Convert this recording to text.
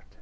that.